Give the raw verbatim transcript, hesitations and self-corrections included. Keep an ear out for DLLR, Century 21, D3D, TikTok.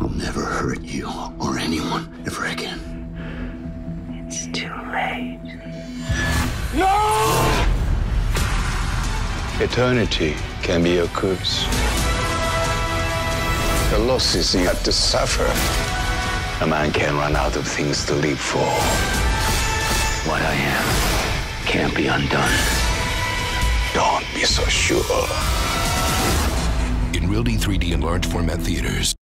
I'll never hurt you or anyone ever again. It's too late. No! Eternity can be a curse. The losses you have to suffer. A man can run out of things to live for. What I am can't be undone. Don't be so sure. In Real D three D and large format theaters.